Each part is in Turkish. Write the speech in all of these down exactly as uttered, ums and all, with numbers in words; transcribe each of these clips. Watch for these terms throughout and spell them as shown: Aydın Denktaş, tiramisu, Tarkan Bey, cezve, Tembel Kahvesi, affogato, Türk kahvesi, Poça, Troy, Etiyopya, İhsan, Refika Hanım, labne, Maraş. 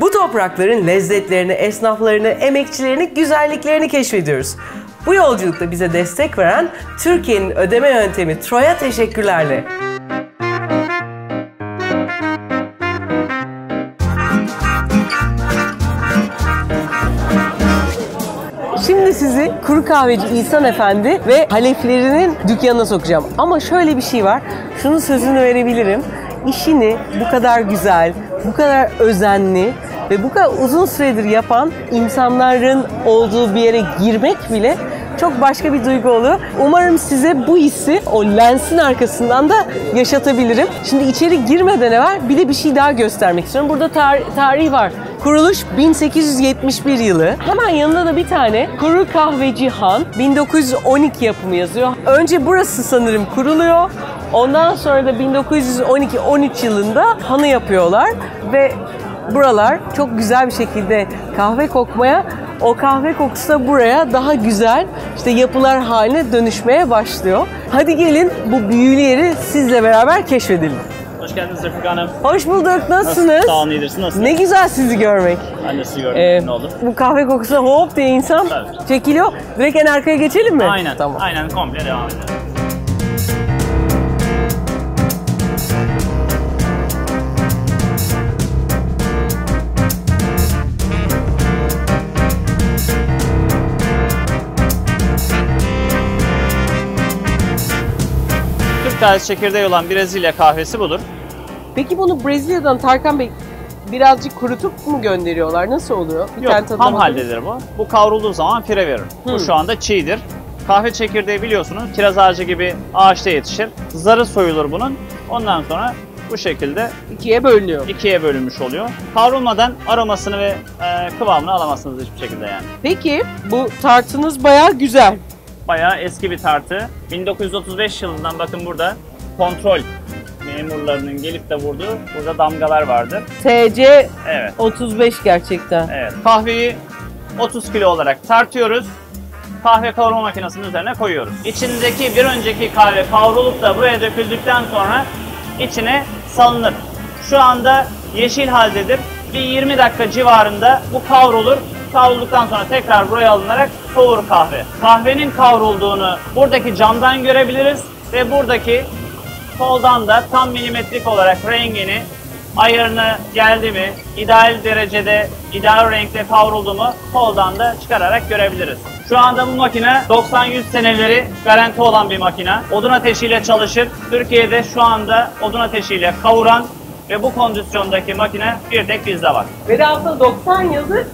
Bu toprakların lezzetlerini, esnaflarını, emekçilerini, güzelliklerini keşfediyoruz. Bu yolculukta bize destek veren Türkiye'nin ödeme yöntemi Troy'a teşekkürlerle. Şimdi sizi kuru kahveci İhsan Efendi ve haleflerinin dükkanına sokacağım. Ama şöyle bir şey var, şunun sözünü verebilirim. İşini bu kadar güzel, bu kadar özenli ve bu kadar uzun süredir yapan insanların olduğu bir yere girmek bile çok başka bir duygu oluyor. Umarım size bu hissi o lensin arkasından da yaşatabilirim. Şimdi içeri girmeden evvel bir de bir şey daha göstermek istiyorum. Burada tar tarihi var. Kuruluş bin sekiz yüz yetmiş bir yılı. Hemen yanında da bir tane Kuru Kahveci Han bin dokuz yüz on iki yapımı yazıyor. Önce burası sanırım kuruluyor. Ondan sonra da bin dokuz yüz on iki on üç yılında hanı yapıyorlar ve buralar çok güzel bir şekilde kahve kokmaya, o kahve kokusu da buraya daha güzel işte yapılar haline dönüşmeye başlıyor. Hadi gelin bu büyülü yeri sizle beraber keşfedelim. Hoş geldiniz Refika Hanım. Hoş bulduk. Nasılsınız? Sağ olun, iyidirsin. Nasılsınız? Ne güzel sizi görmek. Ben de sizi görmek. Ee, ne olur. Bu kahve kokusu hop diye insan tabii çekiliyor. Direkt en arkaya geçelim mi? Aynen. Tamam. Aynen. Komple devam edelim. Taze çekirdeği olan Brezilya kahvesi budur. Peki bunu Brezilya'dan Tarkan Bey birazcık kurutup mu gönderiyorlar? Nasıl oluyor? Bir Yok, ham haldedir bu. Bu kavrulduğu zaman pire verir. Hmm. Bu şu anda çiğdir. Kahve çekirdeği biliyorsunuz kiraz ağacı gibi ağaçta yetişir. Zarı soyulur bunun. Ondan sonra bu şekilde ikiye bölünüyor. İkiye bölünmüş oluyor. Kavrulmadan aromasını ve e, kıvamını alamazsınız hiçbir şekilde yani. Peki bu tartınız bayağı güzel. Bayağı eski bir tartı. bin dokuz yüz otuz beş yılından bakın burada kontrol memurlarının gelip de vurduğu burada damgalar vardır. T C evet. otuz beş gerçekten. Evet. Kahveyi otuz kilo olarak tartıyoruz. Kahve kavurma makinesinin üzerine koyuyoruz. İçindeki bir önceki kahve kavrulup da buraya döküldükten sonra içine salınır. Şu anda yeşil haldedir. Bir yirmi dakika civarında bu kavrulur. Kavrulduktan sonra tekrar buraya alınarak soğur kahve. Kahvenin kavrulduğunu buradaki camdan görebiliriz ve buradaki koldan da tam milimetrik olarak rengini, ayarına geldi mi, ideal derecede, ideal renkte kavruldu mu koldan da çıkararak görebiliriz. Şu anda bu makine doksan yüz seneleri garanti olan bir makine. Odun ateşiyle çalışır. Türkiye'de şu anda odun ateşiyle kavuran ve bu kondisyondaki makine bir tek bizde var. Ve de aslında doksan yıldır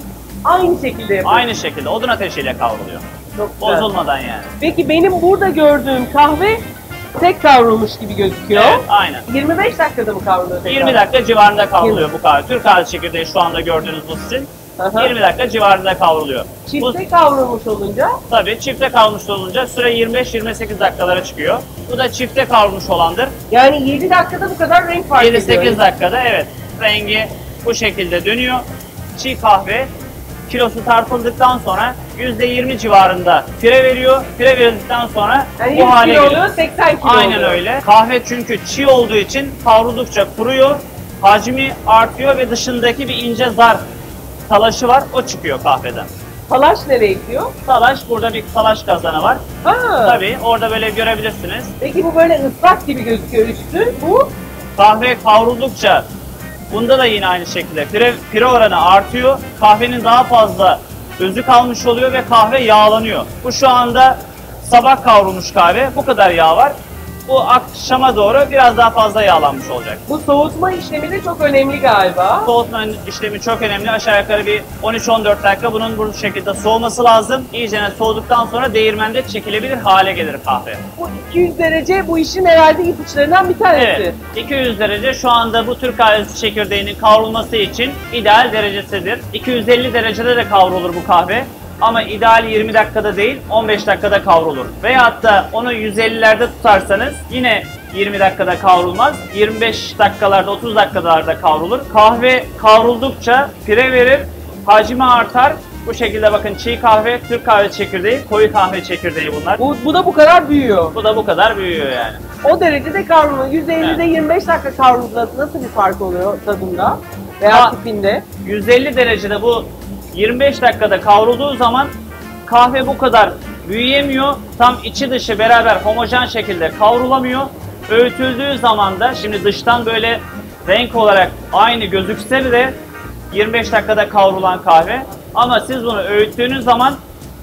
aynı şekilde yapıyor. Aynı şekilde odun ateşiyle kavruluyor. Çok bozulmadan yani. Peki benim burada gördüğüm kahve tek kavrulmuş gibi gözüküyor. Evet, aynen. yirmi beş dakikada mı kavruluyor? Tekrar? yirmi dakika civarında kavruluyor bu kahve. Türk kahve çekirdeği şu anda gördüğünüz bu sizin. Aha. yirmi dakika civarında kavruluyor. Çifte bu, kavrulmuş olunca? Tabii çifte kavrulmuş olunca süre yirmi beş yirmi sekiz dakikalara çıkıyor. Bu da çifte kavrulmuş olandır. Yani yedi dakikada bu kadar renk fark ediyor. yedi sekiz dakikada evet. Rengi bu şekilde dönüyor. Çiğ kahve kilosu tartıldıktan sonra yüzde yirmi civarında pire veriyor. Pire verildikten sonra yani bu hale geliyor. Oluyor, seksen kilo aynen oluyor. Öyle. Kahve çünkü çiğ olduğu için kavruldukça kuruyor, hacmi artıyor ve dışındaki bir ince zar talaşı var, o çıkıyor kahveden. Talaş nereye gidiyor? Talaş, burada bir talaş kazanı var. Ha. Tabii, orada böyle görebilirsiniz. Peki bu böyle ıslak gibi gözüküyor üstü, bu? Kahve kavruldukça bunda da yine aynı şekilde pire, pire oranı artıyor, kahvenin daha fazla özü kalmış oluyor ve kahve yağlanıyor. Bu şu anda sabah kavrulmuş kahve, bu kadar yağ var. Bu akşama doğru biraz daha fazla yağlanmış olacak. Bu soğutma işlemi de çok önemli galiba. Soğutma işlemi çok önemli. Aşağı yukarı bir on üç on dört dakika bunun bu şekilde soğuması lazım. İyice soğuduktan sonra değirmende çekilebilir hale gelir kahve. Bu iki yüz derece bu işin herhalde ipuçlarından bir tanesi. Evet, iki yüz derece şu anda bu Türk kahvesi çekirdeğinin kavrulması için ideal derecesidir. iki yüz elli derecede de kavrulur bu kahve. Ama ideali yirmi dakikada değil, on beş dakikada kavrulur. Veyahut da onu yüz ellilerde tutarsanız yine yirmi dakikada kavrulmaz. yirmi beş dakikalarda, otuz dakikalarda kavrulur. Kahve kavruldukça pire verir, hacmi artar Bu şekilde bakın, çiğ kahve, Türk kahve çekirdeği, koyu kahve çekirdeği bunlar. Bu, bu da bu kadar büyüyor. Bu da bu kadar büyüyor yani. O derecede kavrulma. yüzde ellide evet. yirmi beş dakika kavrulması nasıl bir fark oluyor tadında veya ha, tipinde? yüz elli derecede bu yirmi beş dakikada kavrulduğu zaman kahve bu kadar büyüyemiyor. Tam içi dışı beraber homojen şekilde kavrulamıyor. Öğütüldüğü zaman da şimdi dıştan böyle renk olarak aynı gözükse de yirmi beş dakikada kavrulan kahve. Ama siz bunu öğüttüğünüz zaman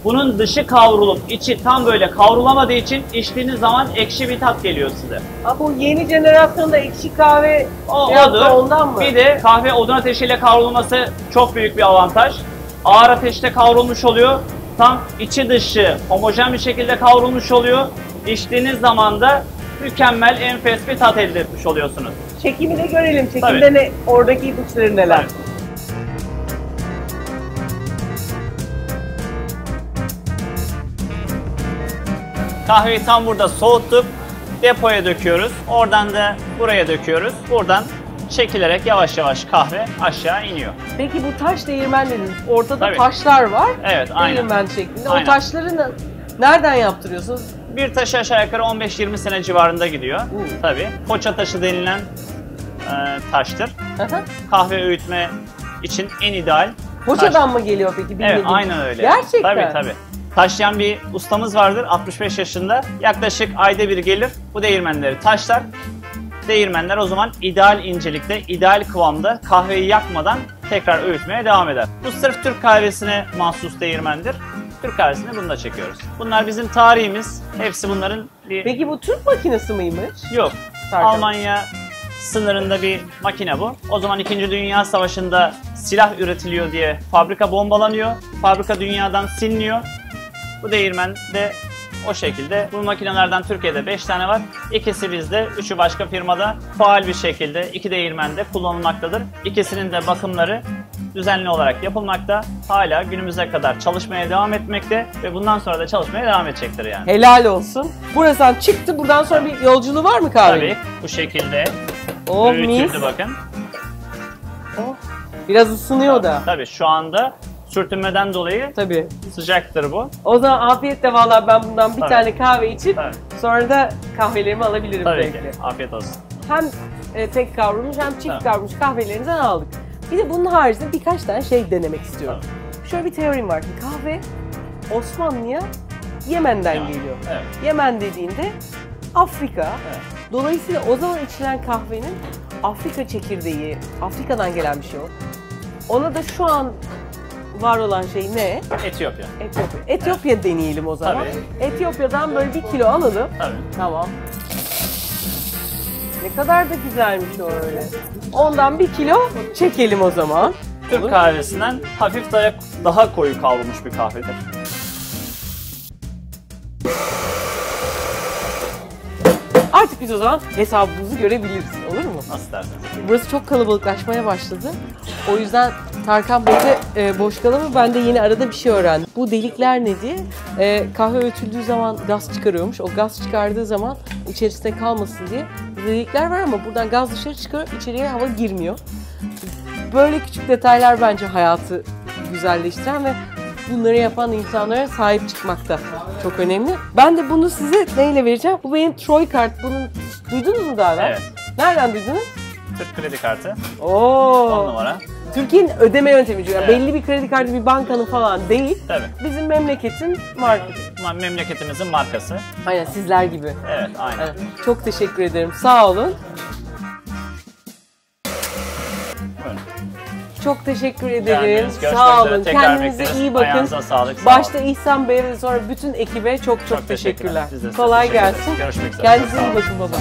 bunun dışı kavrulup içi tam böyle kavrulamadığı için içtiğiniz zaman ekşi bir tat geliyor size. Ha, bu yeni jenerasyonda ekşi kahve o, odur. Ondan mı? Bir de kahve odun ateşiyle kavrulması çok büyük bir avantaj. Ağır ateşte kavrulmuş oluyor. Tam içi dışı homojen bir şekilde kavrulmuş oluyor. İçtiğiniz zaman da mükemmel, enfes bir tat elde etmiş oluyorsunuz. Çekimi de görelim. Çekimde ne, oradaki ipuçları neler? Evet. Kahveyi tam burada soğuttuk, depoya döküyoruz. Oradan da buraya döküyoruz. Buradan çekilerek yavaş yavaş kahve aşağı iniyor. Peki bu taş değirmen dediniz. Ortada Tabii. taşlar var. Evet, aynen. Değirmen şeklinde. Aynen. O taşları nereden yaptırıyorsunuz? Bir taşı aşağı yukarı on beş yirmi sene civarında gidiyor. Hmm. Tabii. Poça taşı denilen e, taştır. Kahve öğütme için en ideal. Poçadan taş. Mı geliyor peki? Bilmediğim. Evet, aynen öyle. Gerçekten? Tabii tabii. Taşlayan bir ustamız vardır, altmış beş yaşında. Yaklaşık ayda bir gelir, bu değirmenleri taşlar. Değirmenler o zaman ideal incelikte, ideal kıvamda kahveyi yakmadan tekrar öğütmeye devam eder. Bu sırf Türk kahvesine mahsus değirmendir. Türk kahvesini bunu da çekiyoruz. Bunlar bizim tarihimiz, hepsi bunların bir... Peki bu Türk makinesi miymiş? Yok, Tarkan. Almanya sınırında bir makine bu. O zaman ikinci. Dünya Savaşı'nda silah üretiliyor diye fabrika bombalanıyor. Fabrika dünyadan siliniyor. Bu değirmen de o şekilde. Bu makinelerden Türkiye'de beş tane var. İkisi bizde, üçü başka firmada faal bir şekilde iki değirmende kullanılmaktadır. İkisinin de bakımları düzenli olarak yapılmakta. Hala günümüze kadar çalışmaya devam etmekte ve bundan sonra da çalışmaya devam edecektir yani. Helal olsun. Burası çıktı. Buradan sonra bir yolculuğu var mı kahvenin? Tabii. Bu şekilde. Oh, büyütüldü bakın. Oh. Biraz ısınıyor da. Tabii şu anda. Sürtünmeden dolayı Tabii. sıcaktır bu. O zaman afiyetle valla ben bundan bir Tabii. tane kahve içip Tabii. sonra da kahvelerimi alabilirim. Tabii ki. Afiyet olsun. Hem tek kavrulmuş hem çift Tabii. kavrulmuş kahvelerinizden aldık. Bir de bunun haricinde birkaç tane şey denemek istiyorum. Tabii. Şöyle bir teorim var ki kahve Osmanlı'ya Yemen'den Yemen. geliyor. Evet. Yemen dediğinde Afrika. Evet. Dolayısıyla o zaman içilen kahvenin Afrika çekirdeği, Afrika'dan gelen bir şey o. Ona da şu an var olan şey ne? Etiyopya. Etiyopya. Etiyopya evet. deneyelim o zaman. Tabii. Etiyopya'dan böyle bir kilo alalım. Tabii. Tamam. Ne kadar da güzelmiş o öyle. Ondan bir kilo çekelim o zaman. Türk Olur. kahvesinden hafif daha, daha koyu kavrulmuş bir kahvedir. Artık biz o zaman hesabımızı görebiliriz. Olur mu? Nasıl dersiniz? Burası çok kalabalıklaşmaya başladı. O yüzden Tarkan Bey'de e, boş kalamı ben de yeni arada bir şey öğrendim. Bu delikler ne diye? E, kahve öğütüldüğü zaman gaz çıkarıyormuş. O gaz çıkardığı zaman içerisinde kalmasın diye delikler var ama buradan gaz dışarı çıkıyor, içeriye hava girmiyor. Böyle küçük detaylar bence hayatı güzelleştiren ve bunları yapan insanlara sahip çıkmak da çok önemli. Ben de bunu size neyle vereceğim? Bu benim Troy kart. Bunu duydunuz mu daha? Evet. Nereden duydunuz? Türk kredi kartı. Oo. on numara. Türkiye'nin ödeme yöntemi diyor. Evet. Belli bir kredi kartı bir bankanın falan değil. Tabii. Bizim memleketin markası. Memleketimizin markası. Aynen sizler gibi. Evet, aynen. Evet. Çok teşekkür ederim. Sağ olun. Öyle. Çok teşekkür ederim. Sağ olun. Kendinize iyi bakın. Ayağınıza sağlık. Başta İhsan Bey'e ve sonra bütün ekibe çok çok, çok teşekkürler. teşekkürler. Kolay teşekkür gelsin. Görüşmek üzere. Kendinize iyi bakın baba.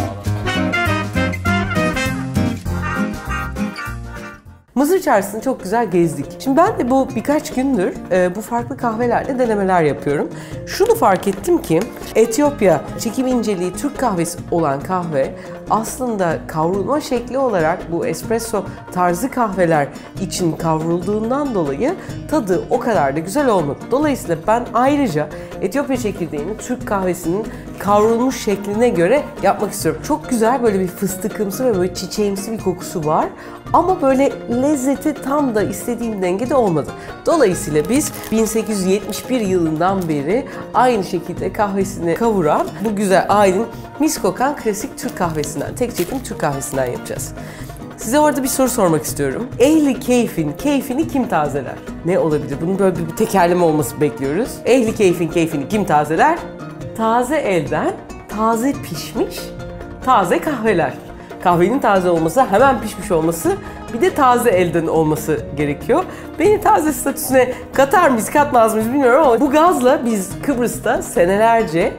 Mısır içerisinde çok güzel gezdik. Şimdi ben de bu birkaç gündür e, bu farklı kahvelerle denemeler yapıyorum. Şunu fark ettim ki Etiyopya çekim inceliği Türk kahvesi olan kahve aslında kavrulma şekli olarak bu espresso tarzı kahveler için kavrulduğundan dolayı tadı o kadar da güzel olmadı. Dolayısıyla ben ayrıca Etiyopya çekirdeğini Türk kahvesinin kavrulmuş şekline göre yapmak istiyorum. Çok güzel böyle bir fıstıkımsı ve böyle çiçeğimsi bir kokusu var. Ama böyle lezzeti tam da istediğim dengede olmadı. Dolayısıyla biz bin sekiz yüz yetmiş bir yılından beri aynı şekilde kahvesini kavuran bu güzel Aydın mis kokan klasik Türk kahvesinden, tek çekim Türk kahvesinden yapacağız. Size orada bir soru sormak istiyorum. Ehli keyfin keyfini kim tazeler? Ne olabilir? Bunun böyle bir tekerleme olması bekliyoruz. Ehli keyfin keyfini kim tazeler? Taze elden, taze pişmiş, taze kahveler. Kahvenin taze olması, hemen pişmiş olması, bir de taze elden olması gerekiyor. Beni taze statüsüne katar mıyız, katmaz mıyız bilmiyorum ama bu gazla biz Kıbrıs'ta senelerce,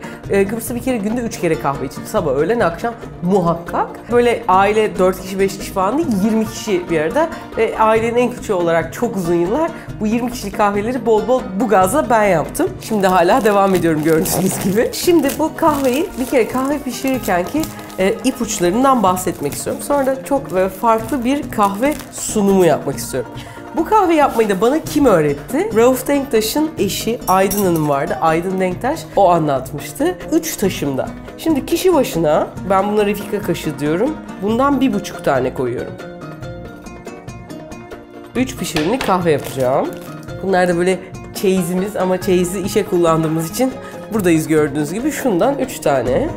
Kıbrıs'ta bir kere günde üç kere kahve içtim. Sabah, öğlen, akşam muhakkak. Böyle aile dört kişi, beş kişi falan değil, yirmi kişi bir arada. Ve ailenin en küçüğü olarak çok uzun yıllar bu yirmi kişilik kahveleri bol bol bu gazla ben yaptım. Şimdi hala devam ediyorum gördüğünüz gibi. Şimdi bu kahveyi bir kere kahve pişirirken ki E, ipuçlarından bahsetmek istiyorum. Sonra da çok e, farklı bir kahve sunumu yapmak istiyorum. Bu kahve yapmayı da bana kim öğretti? Rauf Denktaş'ın eşi Aydın Hanım vardı. Aydın Denktaş, o anlatmıştı. Üç taşımda. Şimdi kişi başına, ben buna Refika kaşığı diyorum. Bundan bir buçuk tane koyuyorum. Üç pişirimlik kahve yapacağım. Bunlar da böyle çeyizimiz ama çeyizi işe kullandığımız için buradayız gördüğünüz gibi. Şundan üç tane.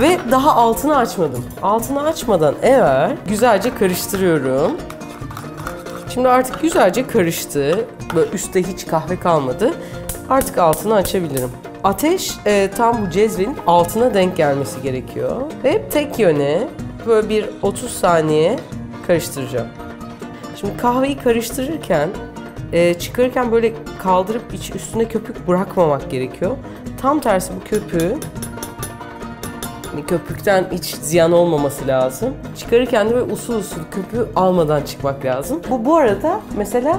Ve daha altını açmadım. Altını açmadan evvel güzelce karıştırıyorum. Şimdi artık güzelce karıştı. Böyle üstte hiç kahve kalmadı. Artık altını açabilirim. Ateş e, tam bu cezvenin altına denk gelmesi gerekiyor. Ve tek yöne böyle bir otuz saniye karıştıracağım. Şimdi kahveyi karıştırırken, e, çıkarırken böyle kaldırıp iç üstüne köpük bırakmamak gerekiyor. Tam tersi bu köpüğü, köpükten hiç ziyan olmaması lazım. Çıkarırken de böyle usul usul köpüğü almadan çıkmak lazım. Bu bu arada mesela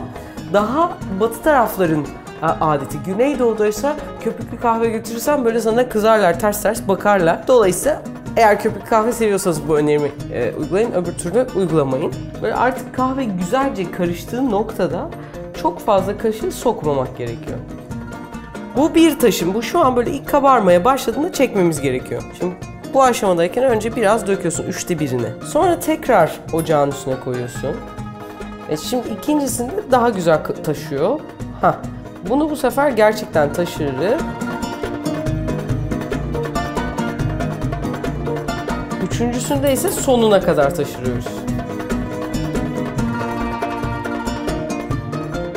daha batı tarafların adeti. Güneydoğu'da ise köpüklü kahve götürürsen böyle sana kızarlar, ters ters bakarlar. Dolayısıyla eğer köpüklü kahve seviyorsanız bu önerimi e, uygulayın, öbür türlü uygulamayın. Böyle artık kahve güzelce karıştığı noktada çok fazla kaşığı sokmamak gerekiyor. Bu bir taşım. Bu şu an böyle ilk kabarmaya başladığında çekmemiz gerekiyor. Şimdi bu aşamadayken önce biraz döküyorsun, üçte birini. Sonra tekrar ocağın üstüne koyuyorsun. E şimdi ikincisini daha güzel taşıyor. Hah, bunu bu sefer gerçekten taşırır. Üçüncüsünde ise sonuna kadar taşırıyoruz.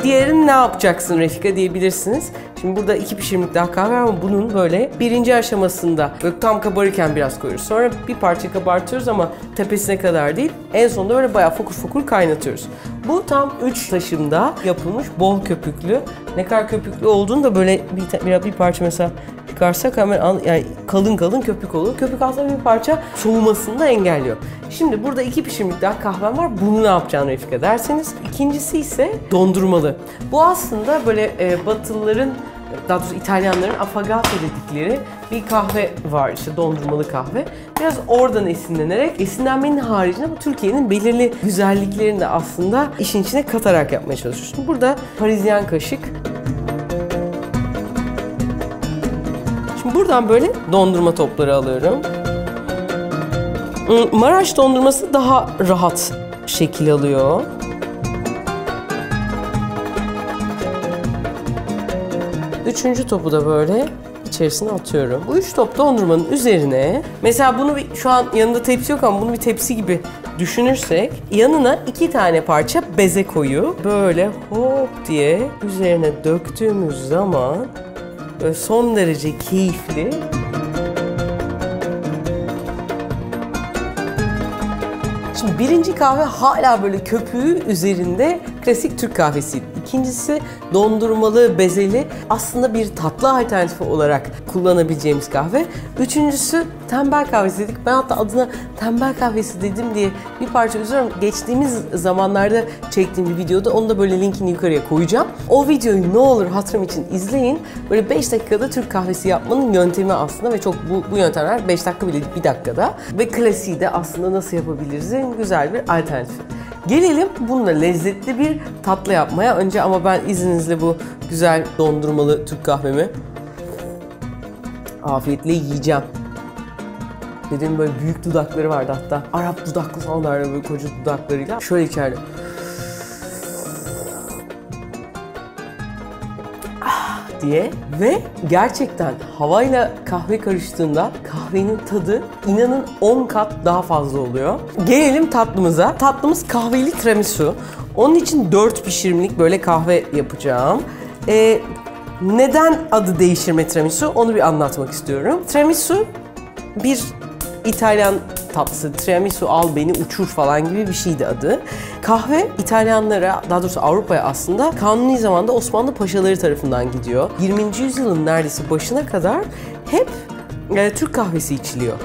Diğerini ne yapacaksın Refika diyebilirsiniz. Şimdi burada iki pişirimlik daha kahve var ama bunun böyle birinci aşamasında böyle tam kabarırken biraz koyuyoruz. Sonra bir parça kabartıyoruz ama tepesine kadar değil. En sonunda böyle bayağı fokur fokur kaynatıyoruz. Bu tam üç taşımda yapılmış bol köpüklü. Ne kadar köpüklü olduğunu da böyle bir, bir parça mesela çıkarsak hemen yani kalın kalın köpük olur. Köpük aslında bir parça soğumasını da engelliyor. Şimdi burada iki pişirimlik daha kahvem var. Bunu ne yapacağını Refika derseniz. İkincisi ise dondurmalı. Bu aslında böyle e, Batılıların, daha doğrusu İtalyanların affogato dedikleri bir kahve var, işte dondurmalı kahve. Biraz oradan esinlenerek, esinlenmenin haricinde bu Türkiye'nin belirli güzelliklerini de aslında işin içine katarak yapmaya çalışıyorsun. Burada Parisyen kaşık. Şimdi buradan böyle dondurma topları alıyorum. Maraş dondurması daha rahat şekil alıyor. Üçüncü topu da böyle içerisine atıyorum. Bu üç top dondurmanın üzerine, mesela bunu bir, şu an yanında tepsi yok ama bunu bir tepsi gibi düşünürsek, yanına iki tane parça beze koyu böyle hop diye üzerine döktüğümüz zaman böyle son derece keyifli . Birinci kahve hala böyle köpüğü üzerinde klasik Türk kahvesi. İkincisi dondurmalı, bezeli, aslında bir tatlı alternatifi olarak kullanabileceğimiz kahve. Üçüncüsü tembel kahvesi dedik. Ben hatta adına tembel kahvesi dedim diye bir parça üzülüyorum. Geçtiğimiz zamanlarda çektiğim bir videoda, onu da böyle linkini yukarıya koyacağım. O videoyu ne olur hatırım için izleyin. Böyle beş dakikada Türk kahvesi yapmanın yöntemi aslında ve çok bu, bu yöntemler beş dakika bile bir dakikada. Ve klasiği de aslında nasıl yapabiliriz'in güzel bir alternatif. Gelelim bununla lezzetli bir tatlı yapmaya. Önce ama ben izninizle bu güzel dondurmalı Türk kahvemi afiyetle yiyeceğim. Dediğim böyle büyük dudakları vardı hatta. Arap dudaklı falanlarla, böyle koca dudaklarıyla. Şöyle içeride. Ah diye. Ve gerçekten havayla kahve karıştığında kahvenin tadı inanın on kat daha fazla oluyor. Gelelim tatlımıza. Tatlımız kahveli tiramisu. Onun için dört pişirimlik böyle kahve yapacağım. Ee, neden adı değiştirme tiramisu? Onu bir anlatmak istiyorum. Tiramisu bir İtalyan tatlısı, tiramisu al beni uçur falan gibi bir şeydi adı. Kahve İtalyanlara, daha doğrusu Avrupa'ya aslında kanuni zamanda Osmanlı paşaları tarafından gidiyor. yirminci yüzyılın neredeyse başına kadar hep e, Türk kahvesi içiliyor.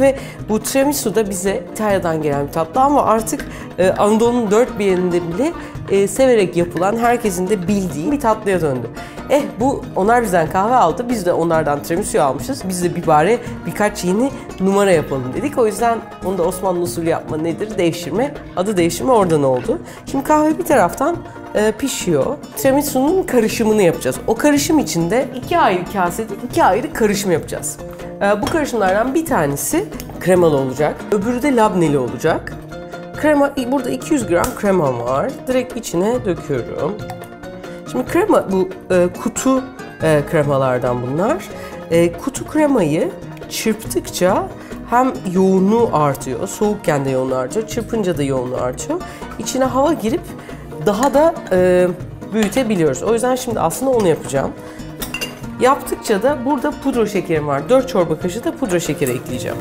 Ve bu tiramisu da bize İtalya'dan gelen bir tatlı ama artık e, Anadolu'nun dört bir yerinde bile e, severek yapılan, herkesin de bildiği bir tatlıya döndü. Eh bu onlar bizden kahve aldı, biz de onlardan tiramisu almışız. Biz de bir bari birkaç yeni numara yapalım dedik. O yüzden onu da Osmanlı usulü yapma nedir? Değiştirme. Adı değiştirme oradan oldu. Şimdi kahve bir taraftan e, pişiyor. Tiramisu'nun karışımını yapacağız. O karışım içinde iki ayrı kasede iki ayrı karışım yapacağız. E, bu karışımlardan bir tanesi kremalı olacak. Öbürü de labneli olacak. Krema, burada iki yüz gram krema var. Direkt içine döküyorum. Şimdi krema, bu e, kutu e, kremalardan bunlar. E, kutu kremayı çırptıkça hem yoğunluğu artıyor, soğukken de yoğunluğu artıyor, çırpınca da yoğunluğu artıyor. İçine hava girip daha da e, büyütebiliyoruz. O yüzden şimdi aslında onu yapacağım. Yaptıkça da burada pudra şekerim var. dört çorba kaşığı da pudra şekeri ekleyeceğim.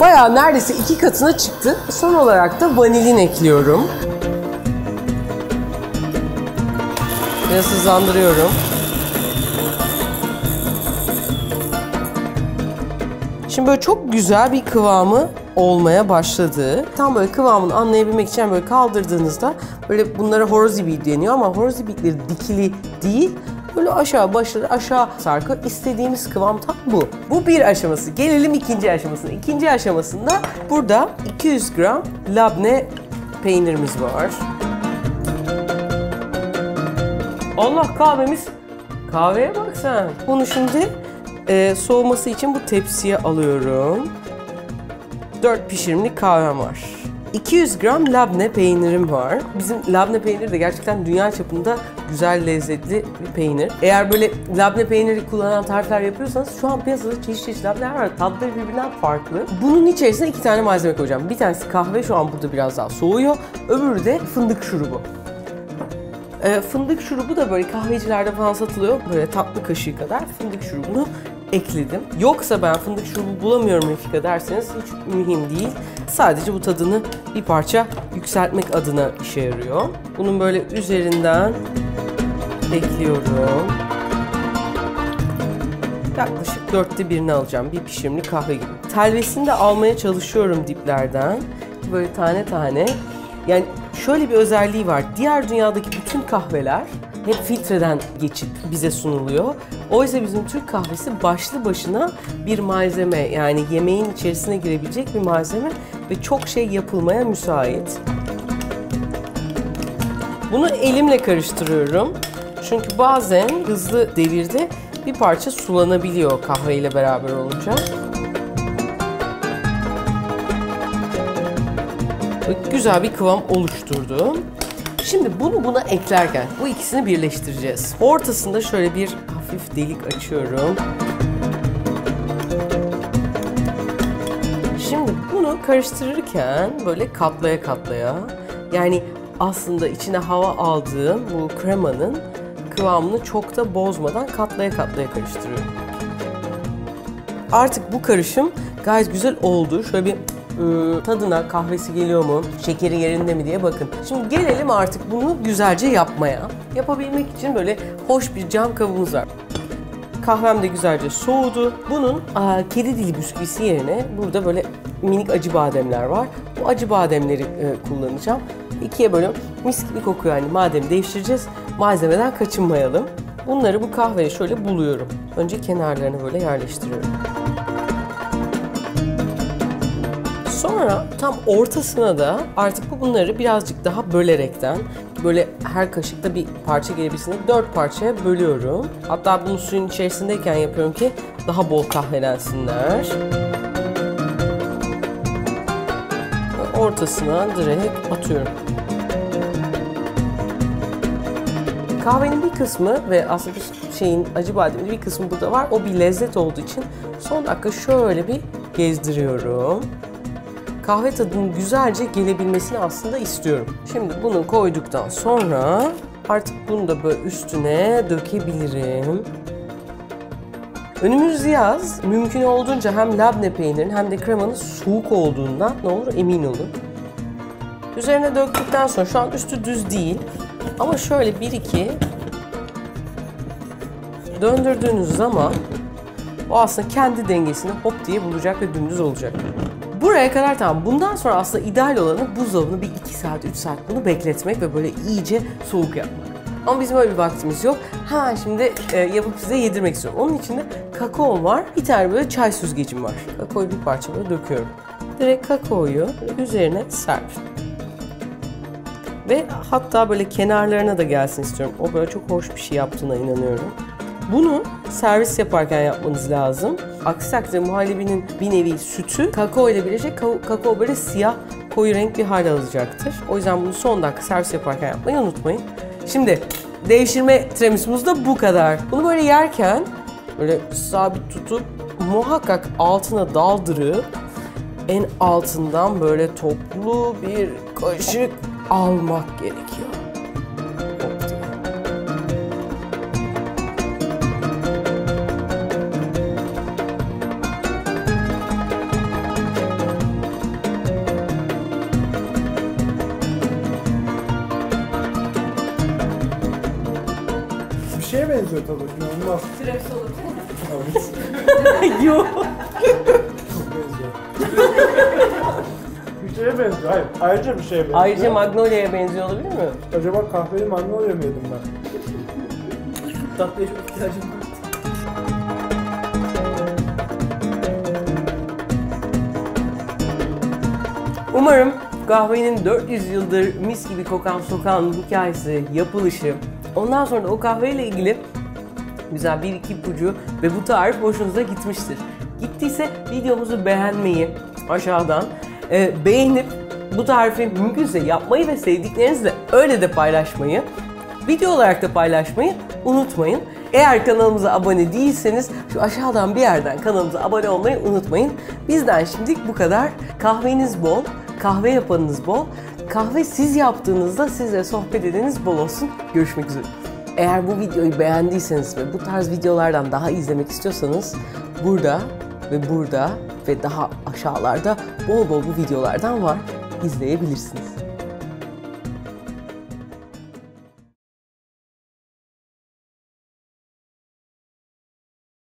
Bayağı neredeyse iki katına çıktı. Son olarak da vanilin ekliyorum. Biraz hızlandırıyorum. Şimdi böyle çok güzel bir kıvamı olmaya başladı. Tam böyle kıvamını anlayabilmek için böyle kaldırdığınızda, böyle bunlara horozibi deniyor ama horozibikleri dikili değil. Böyle aşağı başları aşağı sarkı. İstediğimiz kıvam tam bu. Bu bir aşaması. Gelelim ikinci aşamasına. İkinci aşamasında burada iki yüz gram labne peynirimiz var. Allah kahvemiz. Kahveye bak sen. Bunu şimdi e, soğuması için bu tepsiye alıyorum. dört pişirimlik kahvem var. iki yüz gram labne peynirim var. Bizim labne peyniri de gerçekten dünya çapında güzel, lezzetli bir peynir. Eğer böyle labne peyniri kullanan tarifler yapıyorsanız, şu an piyasada çeşit çeşit labneler var. Tatları birbirinden farklı. Bunun içerisine iki tane malzeme koyacağım. Bir tanesi kahve, şu an burada biraz daha soğuyor. Öbürü de fındık şurubu. Ee, fındık şurubu da böyle kahvecilerde falan satılıyor. Böyle tatlı kaşığı kadar fındık şurubunu ekledim. Yoksa ben fındık şurubu bulamıyorum Refika derseniz hiç mühim değil. Sadece bu tadını bir parça yükseltmek adına işe yarıyor. Bunun böyle üzerinden ekliyorum. Yaklaşık dörtte birini alacağım. Bir pişirimlik kahve gibi. Telvesini de almaya çalışıyorum diplerden. Böyle tane tane. Yani şöyle bir özelliği var. Diğer dünyadaki bütün kahveler hep filtreden geçip bize sunuluyor. Oysa bizim Türk kahvesi başlı başına bir malzeme, yani yemeğin içerisine girebilecek bir malzeme ve çok şey yapılmaya müsait. Bunu elimle karıştırıyorum. Çünkü bazen hızlı devirde bir parça sulanabiliyor kahveyle beraber olunca. Güzel bir kıvam oluşturdum. Şimdi bunu buna eklerken bu ikisini birleştireceğiz. Ortasında şöyle bir hafif delik açıyorum. Şimdi bunu karıştırırken böyle katlaya katlaya, yani aslında içine hava aldığım bu kremanın kıvamını çok da bozmadan katlaya katlaya karıştırıyorum. Artık bu karışım gayet güzel oldu. Şöyle bir ıı, tadına kahvesi geliyor mu, şekeri yerinde mi diye bakın. Şimdi gelelim artık bunu güzelce yapmaya. Yapabilmek için böyle hoş bir cam kabımız var. Kahvem de güzelce soğudu. Bunun aa, kedi dili bisküvisi yerine burada böyle minik acı bademler var. Bu acı bademleri e, kullanacağım. İkiye böyle mis gibi kokuyor yani. Madem değiştireceğiz, malzemeden kaçınmayalım. Bunları bu kahveye şöyle buluyorum. Önce kenarlarını böyle yerleştiriyorum. Sonra tam ortasına da artık bu bunları birazcık daha bölerekten böyle her kaşıkta bir parça gelebilsin diye dört parçaya bölüyorum. Hatta bunu suyun içerisindeyken yapıyorum ki daha bol kahvelensinler. Ve ortasına direkt atıyorum. Kahvenin bir kısmı ve aslında şeyin acı bademinin bir kısmı burada var. O bir lezzet olduğu için son dakika şöyle bir gezdiriyorum. Kahve tadının güzelce gelebilmesini aslında istiyorum. Şimdi bunu koyduktan sonra artık bunu da böyle üstüne dökebilirim. Önümüz yaz. Mümkün olduğunca hem labne peynirin hem de kremanın soğuk olduğundan ne olur emin olun. Üzerine döktükten sonra şu an üstü düz değil ama şöyle bir iki döndürdüğünüz zaman o aslında kendi dengesini hop diye bulacak ve dümdüz olacak. Buraya kadar tamam. Bundan sonra aslında ideal olanı buzdolabını bir iki saat, üç saat bunu bekletmek ve böyle iyice soğuk yapmak. Ama bizim öyle bir vaktimiz yok. Ha şimdi e, yapıp size yedirmek istiyorum. Onun için de kakaom var. Bir tane böyle çay süzgecim var. Kakaoyu bir parça böyle döküyorum. Direkt kakaoyu üzerine serp. Ve hatta böyle kenarlarına da gelsin istiyorum. O böyle çok hoş bir şey yaptığına inanıyorum. Bunu servis yaparken yapmanız lazım. Aksi takdirde muhallebinin bir nevi sütü kakao ile birleşecek. Kakao böyle siyah koyu renk bir hal alacaktır. O yüzden bunu son dakika servis yaparken yapmayı unutmayın. Şimdi devşirme tiramisu'muz da bu kadar. Bunu böyle yerken böyle sabit tutup muhakkak altına daldırıp en altından böyle toplu bir kaşık almak gerekiyor. Şeye benziyor tadı, inanılmaz. Tiramisu olabilir mi? Yok. Bir şeye benziyor, hayır. Ayrıca bir şeye benziyor. Ayrıca Magnolia'ya benziyor olabilir mi? Acaba kahveyi Magnolia mı yedim ben? Tatlıya çok ihtiyacım var. Umarım kahvenin dört yüz yıldır mis gibi kokan sokağın hikayesi, yapılışı, ondan sonra da o kahveyle ilgili güzel bir iki ipucu ve bu tarif hoşunuza gitmiştir. Gittiyse videomuzu beğenmeyi aşağıdan e, beğenip bu tarifi mümkünse yapmayı ve sevdiklerinizle öyle de paylaşmayı, video olarak da paylaşmayı unutmayın. Eğer kanalımıza abone değilseniz şu aşağıdan bir yerden kanalımıza abone olmayı unutmayın. Bizden şimdilik bu kadar. Kahveniz bol, kahve yapanınız bol. Kahve siz yaptığınızda sizle sohbet edeniz bol olsun. Görüşmek üzere. Eğer bu videoyu beğendiyseniz ve bu tarz videolardan daha izlemek istiyorsanız burada ve burada ve daha aşağılarda bol bol bu videolardan var. İzleyebilirsiniz.